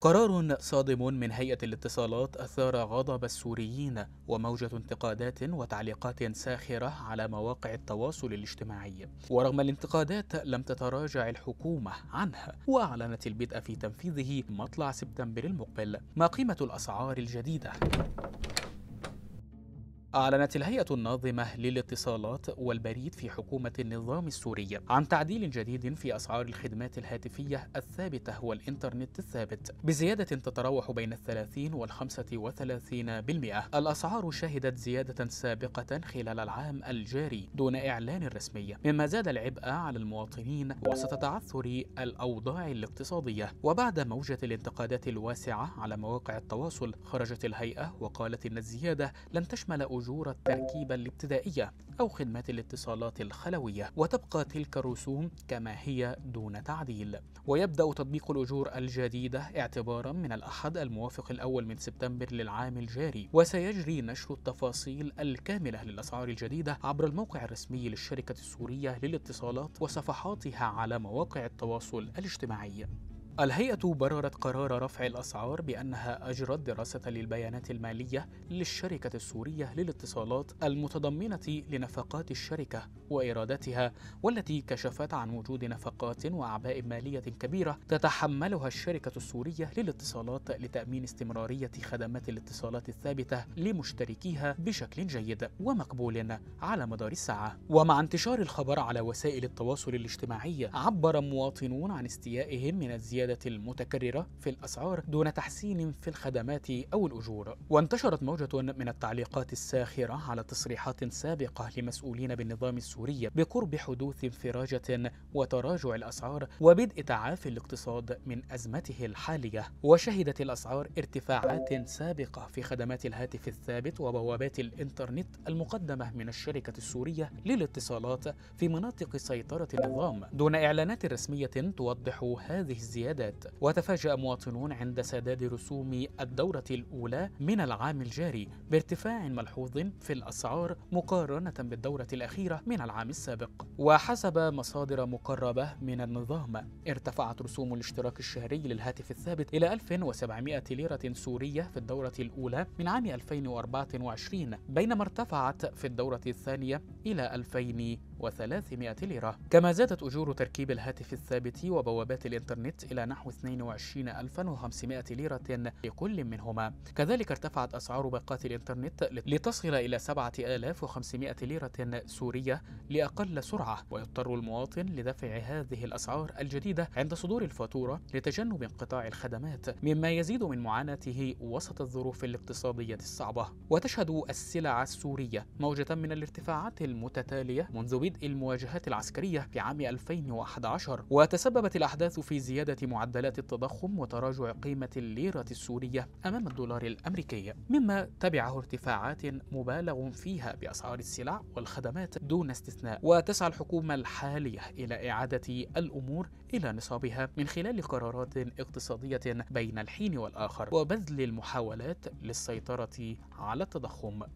قرار صادم من هيئة الاتصالات أثار غضب السوريين وموجة انتقادات وتعليقات ساخرة على مواقع التواصل الاجتماعي، ورغم الانتقادات لم تتراجع الحكومة عنها، وأعلنت البدء في تنفيذه مطلع سبتمبر المقبل. ما قيمة الأسعار الجديدة؟ أعلنت الهيئة الناظمة للاتصالات والبريد في حكومة النظام السوري عن تعديل جديد في أسعار الخدمات الهاتفية الثابتة والإنترنت الثابت بزيادة تتراوح بين 30 و35%. الأسعار شهدت زيادة سابقة خلال العام الجاري دون إعلان رسمي، مما زاد العبء على المواطنين وسط تعثر الأوضاع الاقتصادية. وبعد موجة الانتقادات الواسعة على مواقع التواصل، خرجت الهيئة وقالت إن الزيادة لن تشمل أجور التركيبة الابتدائية أو خدمات الاتصالات الخلوية، وتبقى تلك الرسوم كما هي دون تعديل. ويبدأ تطبيق الأجور الجديدة اعتبارا من الأحد الموافق الأول من سبتمبر للعام الجاري، وسيجري نشر التفاصيل الكاملة للأسعار الجديدة عبر الموقع الرسمي للشركة السورية للاتصالات وصفحاتها على مواقع التواصل الاجتماعي. الهيئة بررت قرار رفع الأسعار بأنها أجرت دراسة للبيانات المالية للشركة السورية للاتصالات المتضمنة لنفقات الشركة وإيراداتها، والتي كشفت عن وجود نفقات وأعباء مالية كبيرة تتحملها الشركة السورية للاتصالات لتأمين استمرارية خدمات الاتصالات الثابتة لمشتركيها بشكل جيد ومقبول على مدار الساعة. ومع انتشار الخبر على وسائل التواصل الاجتماعي، عبر مواطنون عن استيائهم من الزيادة المتكررة في الأسعار دون تحسين في الخدمات أو الأجور. وانتشرت موجة من التعليقات الساخرة على تصريحات سابقة لمسؤولين بالنظام السوري بقرب حدوث انفراجة وتراجع الأسعار وبدء تعافي الاقتصاد من أزمته الحالية. وشهدت الأسعار ارتفاعات سابقة في خدمات الهاتف الثابت وبوابات الإنترنت المقدمة من الشركة السورية للاتصالات في مناطق سيطرة النظام دون إعلانات رسمية توضح هذه الزيادة. وتفاجأ مواطنون عند سداد رسوم الدورة الأولى من العام الجاري بارتفاع ملحوظ في الأسعار مقارنة بالدورة الأخيرة من العام السابق. وحسب مصادر مقربة من النظام، ارتفعت رسوم الاشتراك الشهري للهاتف الثابت إلى 1700 ليرة سورية في الدورة الأولى من عام 2024، بينما ارتفعت في الدورة الثانية إلى 2300 ليرة. كما زادت أجور تركيب الهاتف الثابت وبوابات الإنترنت إلى نحو 22500 ليرة لكل منهما. كذلك ارتفعت أسعار باقات الإنترنت لتصل إلى 7500 ليرة سورية لأقل سرعة، ويضطر المواطن لدفع هذه الأسعار الجديدة عند صدور الفاتورة لتجنب انقطاع الخدمات، مما يزيد من معاناته وسط الظروف الاقتصادية الصعبة. وتشهد السلع السورية موجة من الارتفاعات المتتالية منذ بدء المواجهات العسكرية في عام 2011، وتسببت الأحداث في زيادة معدلات التضخم وتراجع قيمة الليرة السورية أمام الدولار الأمريكي، مما تبعه ارتفاعات مبالغ فيها بأسعار السلع والخدمات دون استثناء. وتسعى الحكومة الحالية إلى إعادة الأمور إلى نصابها من خلال قرارات اقتصادية بين الحين والآخر وبذل المحاولات للسيطرة على التضخم.